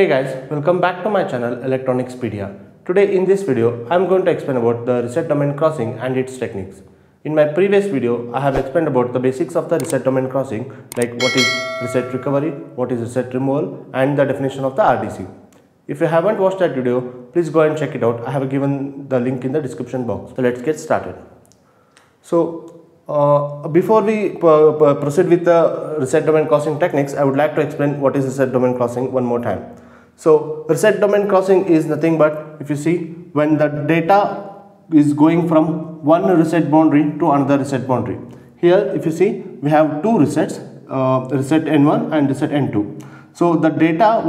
Hey guys, welcome back to my channel Electronicspedia. Today in this video, I am going to explain about the reset domain crossing and its techniques. In my previous video, I have explained about the basics of the reset domain crossing, like what is reset recovery, what is reset removal, and the definition of the RDC. If you haven't watched that video, please go and check it out. I have given the link in the description box. So let's get started. So before we proceed with the reset domain crossing techniques, I would like to explain what is reset domain crossing one more time. So reset domain crossing is nothing but, if you see, when the data is going from one reset boundary to another reset boundary. Here, if you see, we have two resets, reset N1 and reset N2. So the data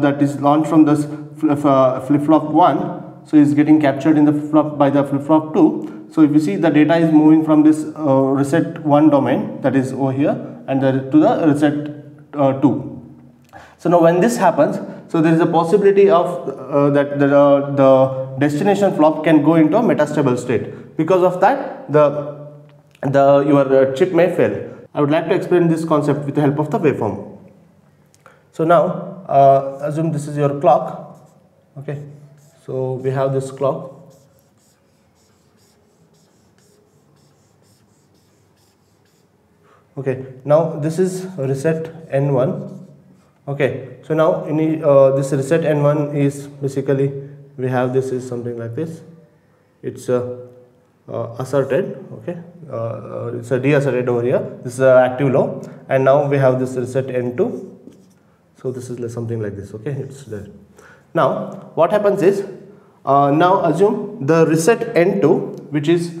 that is launched from this flip-flop 1, so is getting captured in the flip-flop 2. So if you see, the data is moving from this reset 1 domain, that is over here, and to the reset 2. So now when this happens, so there is a possibility of that the destination flop can go into a metastable state. Because of that, your chip may fail. I would like to explain this concept with the help of the waveform. So now assume this is your clock. Okay, so we have this clock. Okay, now this is reset N1. Okay, so now this reset N1 is basically, we have this is something like this. It's asserted. Okay, it's deasserted over here. This is active low, and now we have this reset N2. So this is something like this. Okay, it's there. Now what happens is, now assume the reset N2, which is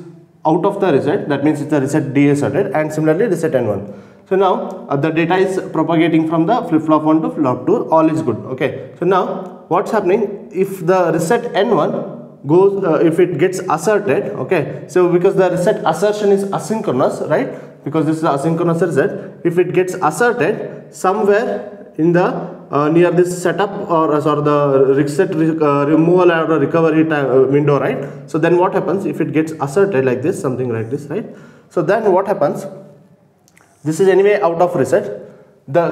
out of the reset, that means it's the reset deasserted, and similarly reset N1. So now the data is propagating from the flip-flop 1 to flip-flop 2, all is good. Okay, so now what's happening, if the reset N1 goes, if it gets asserted, okay, so because the reset assertion is asynchronous, right, because this is asynchronous reset, if it gets asserted somewhere in the near this setup or the reset removal or recovery time window, right? So then what happens if it gets asserted like this, something like this, right? So then what happens? This is anyway out of reset. The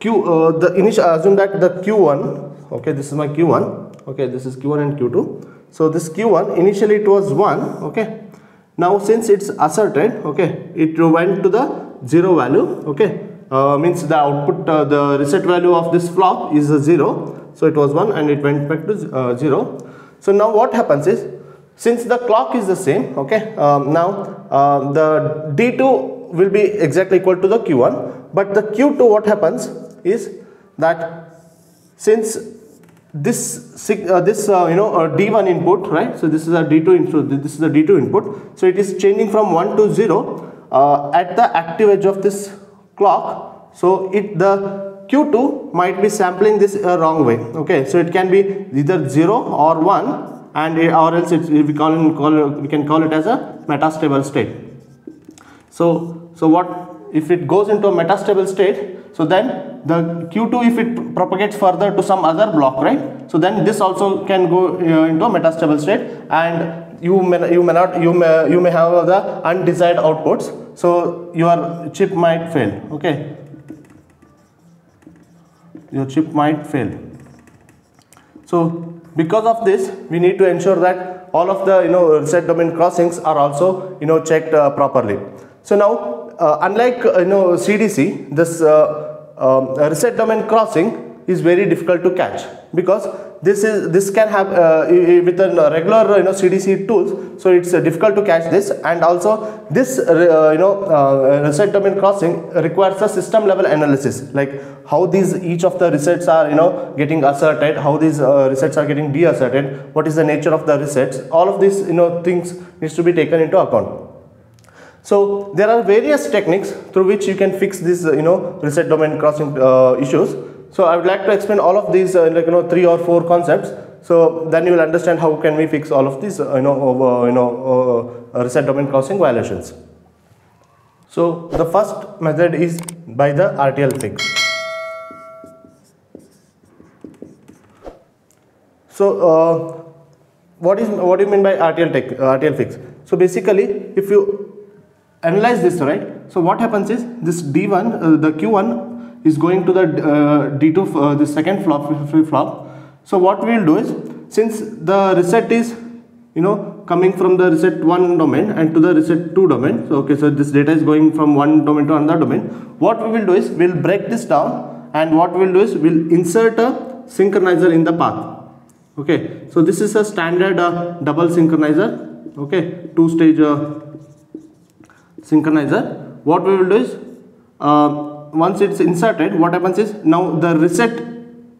assume that the Q1. Okay, this is my Q1. Okay, this is Q1 and Q2. So this Q1 initially it was 1. Okay, now since it's asserted, okay, it went to the 0 value. Okay. Means the output, the reset value of this flop is 0, so it was 1 and it went back to 0. So now what happens is, since the clock is the same, okay, now the D2 will be exactly equal to the Q1, but the Q2, what happens is that since this D1 input, right, so this is a D2 input, this is the D2 input, so it is changing from 1 to 0 at the active edge of this clock. So the Q2 might be sampling this wrong way. Okay, so it can be either 0 or 1, and or else we can call it as a metastable state. So what if it goes into a metastable state? So then the Q2, if it propagates further to some other block, right? So then this also can go into a metastable state, and you may have the undesired outputs. So your chip might fail. Okay, your chip might fail. So because of this, we need to ensure that all of the reset domain crossings are also checked properly. So now unlike CDC, this reset domain crossing is very difficult to catch, because this can have with a regular CDC tools, so it's difficult to catch this, and also this reset domain crossing requires a system level analysis, like how each of the resets are getting asserted, how these resets are getting deasserted, what is the nature of the resets, all of these things needs to be taken into account. So there are various techniques through which you can fix these reset domain crossing issues. So I would like to explain all of these 3 or 4 concepts. So then you will understand how can we fix all of these reset domain crossing violations. So the first method is by the RTL fix. So what do you mean by RTL fix? So basically, if you analyze this, right? So what happens is this D1, the Q1 is going to the D2, the second flip flop. So what we will do is, since the reset is coming from the reset 1 domain and to the reset 2 domain, so okay, so this data is going from one domain to another domain. What we will do is, we will break this down, and what we will do is, we will insert a synchronizer in the path. Okay, so this is a standard double synchronizer, okay, two-stage synchronizer. What we will do is, once it's inserted, what happens is, now the reset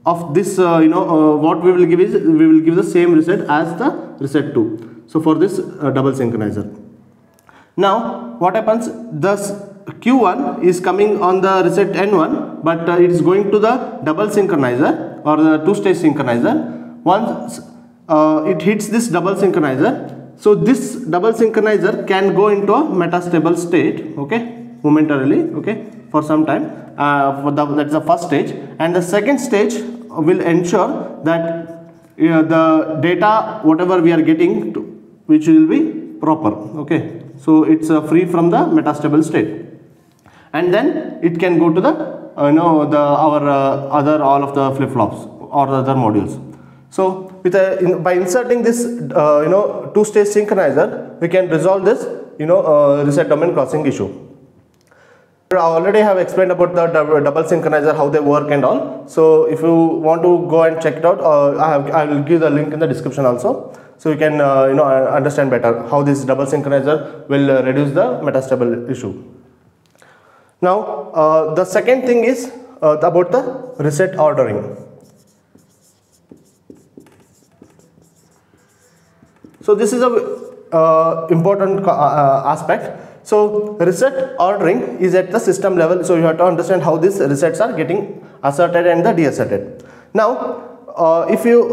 of this, what we will give is, we will give the same reset as the reset 2. So for this double synchronizer. Now what happens, the Q1 is coming on the reset N1, but it is going to the double synchronizer or the two-stage synchronizer. Once it hits this double synchronizer, so this double synchronizer can go into a metastable state, okay, momentarily, okay, for some time. That's the first stage, and the second stage will ensure that the data whatever we are getting, which will be proper, okay. So it's free from the metastable state, and then it can go to the all of the flip flops or the other modules. So with by inserting this two-stage synchronizer, we can resolve this reset domain crossing issue. I already have explained about the double synchronizer, how they work and all. So if you want to go and check it out, I will give the link in the description also, so you can understand better how this double synchronizer will reduce the metastable issue. Now the second thing is about the reset ordering. So this is a important aspect. So reset ordering is at the system level. So you have to understand how these resets are getting asserted and the deasserted. Now, if you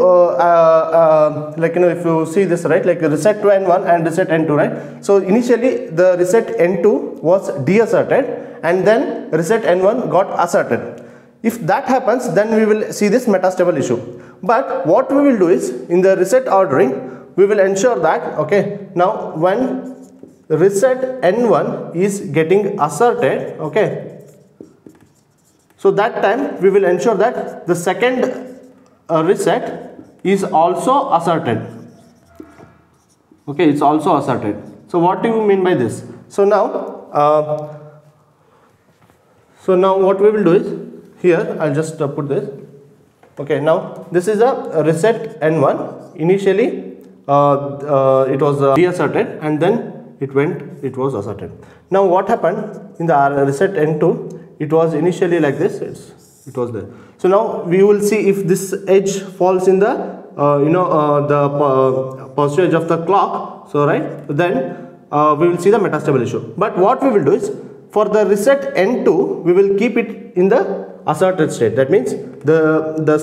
if you see this, right, like reset to N1 and reset N2, right. So initially the reset N2 was deasserted, and then reset N1 got asserted. If that happens, then we will see this metastable issue. But what we will do is, in the reset ordering, we will ensure that, okay, now when reset N1 is getting asserted, okay, so that time we will ensure that the second reset is also asserted, okay, it's also asserted. So what do you mean by this? So now what we will do is, here I'll just put this, okay. Now this is a reset N1. Initially it was deasserted, and then it was asserted. Now what happened in the reset N2, it was initially like this, it was there. So now we will see if this edge falls in the the positive edge of the clock, so right, then we will see the metastable issue. But what we will do is, for the reset N2, we will keep it in the asserted state. That means the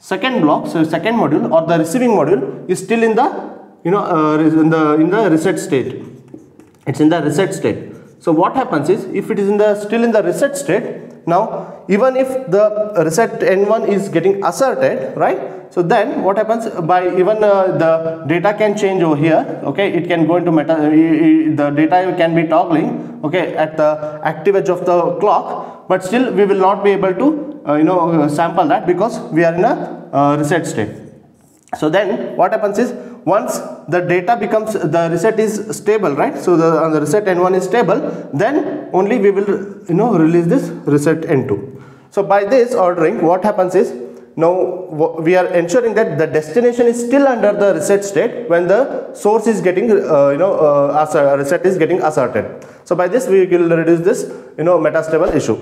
second block, so second module or the receiving module is still in the reset state. It's in the reset state. So what happens is, if it is in the still in the reset state, now even if the reset N1 is getting asserted, right, so then what happens, by even the data can change over here, okay, it can go into meta, the data can be toggling, okay, at the active edge of the clock, but still we will not be able to sample that, because we are in a reset state. So then what happens is, once the data becomes, the reset is stable, right, so the reset N1 is stable, then only we will release this reset N2. So by this ordering, what happens is, now we are ensuring that the destination is still under the reset state when the source is getting reset is getting asserted. So by this we will reduce this metastable issue,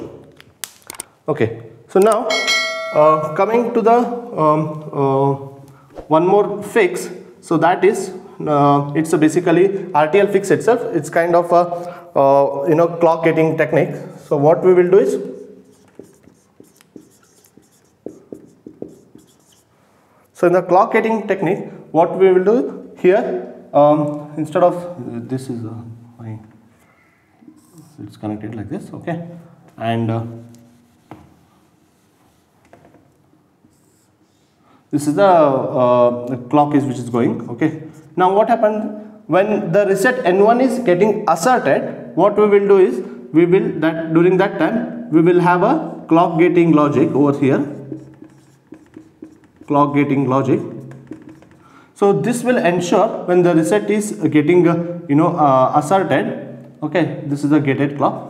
okay. So now coming to the one more fix, so that is it's basically RTL fix itself. It's kind of a clock gating technique. So what we will do is, so in the clock gating technique, what we will do here, instead of this is it's connected like this, okay, and this is the clock is which is going, okay. Now what happened, when the reset N1 is getting asserted, what we will do is, we will that during that time we will have a clock gating logic over here. Clock gating logic. So this will ensure when the reset is getting asserted. Okay, this is a gated clock.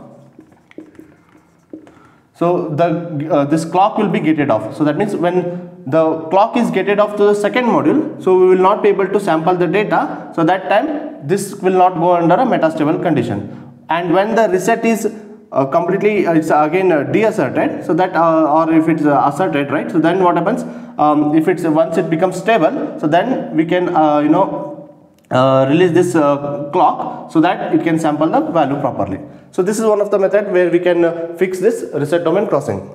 So this clock will be gated off. So that means when the clock is gated off to the second module, so we will not be able to sample the data. So that time this will not go under a metastable condition. And when the reset is completely, it's again deasserted, so that or if it's asserted, right? So then what happens? If it's once it becomes stable, so then we can release this clock so that it can sample the value properly. So this is one of the method where we can fix this reset domain crossing.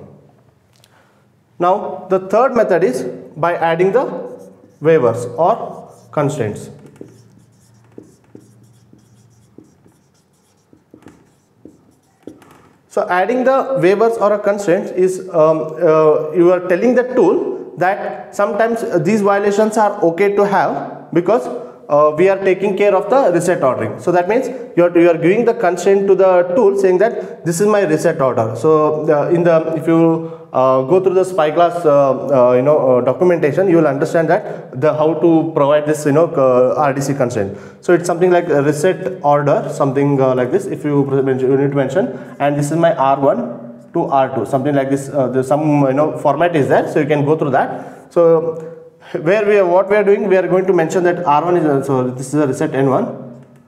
Now the third method is by adding the waivers or constraints. So adding the waivers or a constraint is you are telling the tool that sometimes these violations are okay to have because we are taking care of the reset ordering. So that means you are giving the constraint to the tool saying that this is my reset order. So if you go through the Spyglass documentation, you will understand that how to provide this RDC constraint. So it's something like a reset order, something like this. If you need to mention, and this is my R1 to R2, something like this. There's some format is there, so you can go through that. So where we are going to mention that R1 is also, this is a reset N1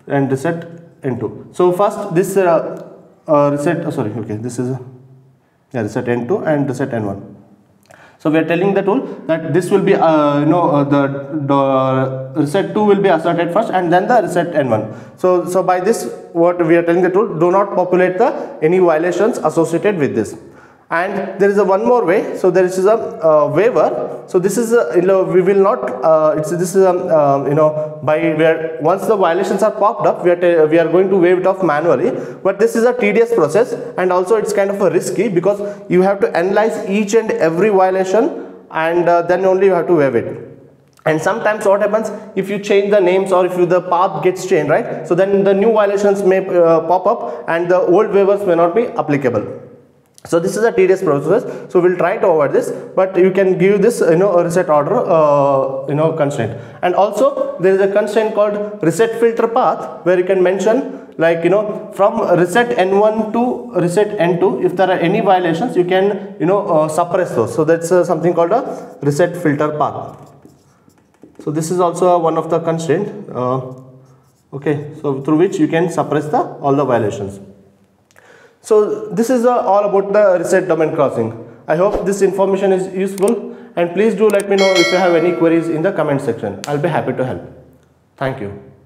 and reset N2. So first this reset N2 and reset N1. So we are telling the tool that this will be the reset 2 will be asserted first and then the reset N1. So by this what we are telling the tool, do not populate the any violations associated with this. And there is one more way. So there is a waiver. So this is we will not once the violations are popped up, we are going to waive it off manually. But this is a tedious process, and also it's kind of a risky because you have to analyze each and every violation, and then only you have to waive it. And sometimes what happens if you change the names or if the path gets changed, right? So then the new violations may pop up, and the old waivers may not be applicable. So this is a tedious process, so we'll try to avoid this, but you can give this a reset order constraint. And also there is a constraint called reset filter path, where you can mention like from reset N1 to reset N2, if there are any violations you can suppress those. So that's something called a reset filter path. So this is also one of the constraint, okay, so through which you can suppress all the violations. So this is all about the reset domain crossing. I hope this information is useful, and please do let me know if you have any queries in the comment section. I'll be happy to help. Thank you.